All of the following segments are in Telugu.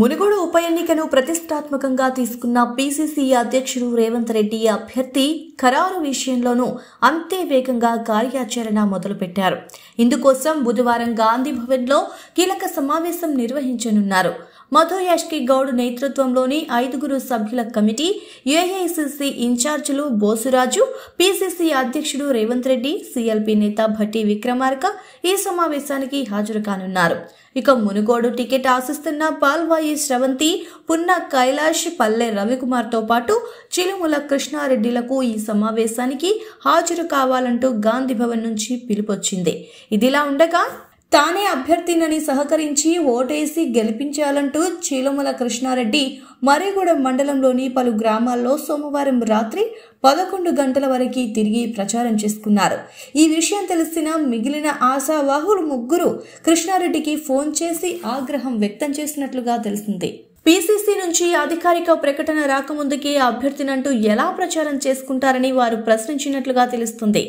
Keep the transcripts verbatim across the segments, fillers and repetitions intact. మునుగోడు ఉప ఎన్నికను ప్రతిష్టాత్మకంగా తీసుకున్న పీసీసీ అధ్యక్షుడు రేవంత్ రెడ్డి అభ్యర్థి ఖరారు విషయంలోనూ అంతే వేగంగా కార్యాచరణ మొదలుపెట్టారు. ఇందుకోసం బుధవారం గాంధీ భవన్లో కీలక సమావేశం నిర్వహించనున్నారు. మధు యాష్కి గౌడ్ నేతృత్వంలోని ఐదుగురు సభ్యుల కమిటీ, ఏఐసీసీ ఇన్ఛార్జీలు బోసురాజు, పీసీసీ అధ్యక్షుడు రేవంత్ రెడ్డి, సీఎల్పీ నేత భట్టి విక్రమార్క ఈ సమావేశానికి హాజరు కానున్నారు. ఇక మునుగోడు టికెట్ ఆశిస్తున్న పాల్వాయి శ్రవంతి, పున్న కైలాష్, పల్లె రవికుమార్తో పాటు చిలుముల కృష్ణారెడ్డిలకు ఈ సమావేశానికి హాజరు కావాలంటూ గాంధీభవన్ నుంచి పిలుపొచ్చింది. ఇదిలా ఉండగా తానే అభ్యర్థినని సహకరించి ఓటేసి గెలిపించాలంటూ చీలమల కృష్ణారెడ్డి మరేగూడెం మండలంలోని పలు గ్రామాల్లో సోమవారం రాత్రి పదకొండు గంటల వరకు తిరిగి ప్రచారం చేసుకున్నారు. ఈ విషయం తెలిసిన మిగిలిన ఆశావాహులు ముగ్గురు కృష్ణారెడ్డికి ఫోన్ చేసి ఆగ్రహం వ్యక్తం చేసినట్లుగా తెలిసింది. పీసీసీ నుంచి అధికారిక ప్రకటన రాకముందుకే అభ్యర్థినంటూ ఎలా ప్రచారం చేసుకుంటారని వారు ప్రశ్నించినట్లుగా తెలుస్తుంది.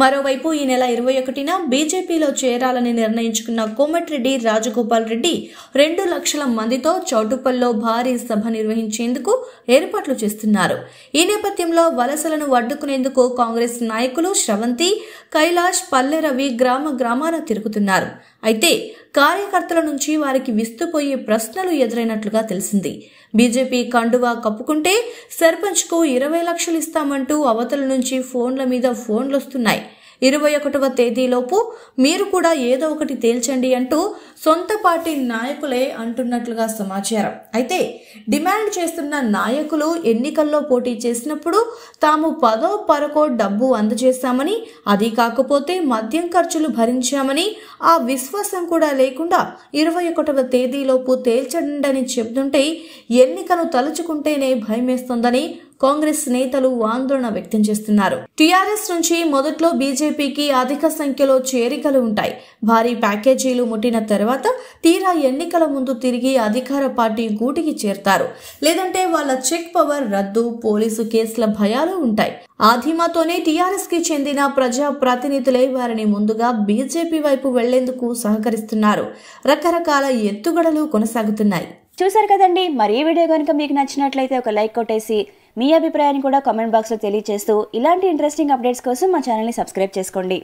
మరోవైపు ఈ నెల ఇరవై ఒకటిన బీజేపీలో చేరాలని నిర్ణయించుకున్న కోమటిరెడ్డి రాజగోపాల్ రెడ్డి రెండు లక్షల మందితో చౌటుపల్లో భారీ సభ నిర్వహించేందుకు ఏర్పాట్లు చేస్తున్నారు. ఈ నేపథ్యంలో వలసలను అడ్డుకునేందుకు కాంగ్రెస్ నాయకులు శ్రవంతి, కైలాష్, పల్లె రవి గ్రామ గ్రామాన తిరుగుతున్నారు. అయితే కార్యకర్తల నుంచి వారికి విస్తుపోయే ప్రశ్నలు ఎదురైనట్లుగా తెలిసింది. బీజేపీ కండువా కప్పుకుంటే సర్పంచ్కు ఇరవై లక్షలు ఇస్తామంటూ అవతల నుంచి ఫోన్ల మీద ఫోన్లు వస్తున్నాయి. ఇరవై ఒకటవ తేదీలోపు మీరు కూడా ఏదో ఒకటి తేల్చండి అంటూ సొంత పార్టీ నాయకులే అంటున్నట్లుగా సమాచారం. అయితే డిమాండ్ చేస్తున్న నాయకులు ఎన్నికల్లో పోటీ చేసినప్పుడు తాము పదో పరకో డబ్బు అందజేశామని, అది కాకపోతే మద్యం ఖర్చులు భరించామని, ఆ విశ్వాసం కూడా లేకుండా ఇరవై ఒకటవ తేదీలోపు తేల్చండి అని చెబుతుంటే ఎన్నికను తలుచుకుంటేనే భయమేస్తోందని కాంగ్రెస్ నేతలు ఆందోళన వ్యక్తం చేస్తున్నారు. టీఆర్ఎస్ నుంచి మొదట్లో బీజేపీకి అధిక సంఖ్యలో చేరికలు ఉంటాయి. భారీ ప్యాకేజీలు ముట్టిన తర్వాత తీరా ఎన్నికల ముందు తిరిగి అధికార పార్టీ గూటికి చేరతారు. లేదంటే వాళ్ళ చెక్ పవర్ రద్దు, పోలీసు కేసుల భయాలు ఉంటాయి. ఆ ధీమాతోనే టీఆర్ఎస్ కి చెందిన ప్రజా ప్రతినిధులే వారిని ముందుగా బీజేపీ వైపు వెళ్లేందుకు సహకరిస్తున్నారు. రకరకాల ఎత్తుగడలు కొనసాగుతున్నాయి. చూశారు కదండి, మరి ఈ వీడియో కనుక మీకు నచ్చినట్లయితే ఒక లైక్ కొట్టేసి మీ అభిప్రాయాన్ని కూడా కామెంట్ బాక్స్లో తెలియజేస్తూ ఇలాంటి ఇంట్రెస్టింగ్ అప్డేట్స్ కోసం మా ఛానల్ని సబ్స్క్రైబ్ చేసుకోండి.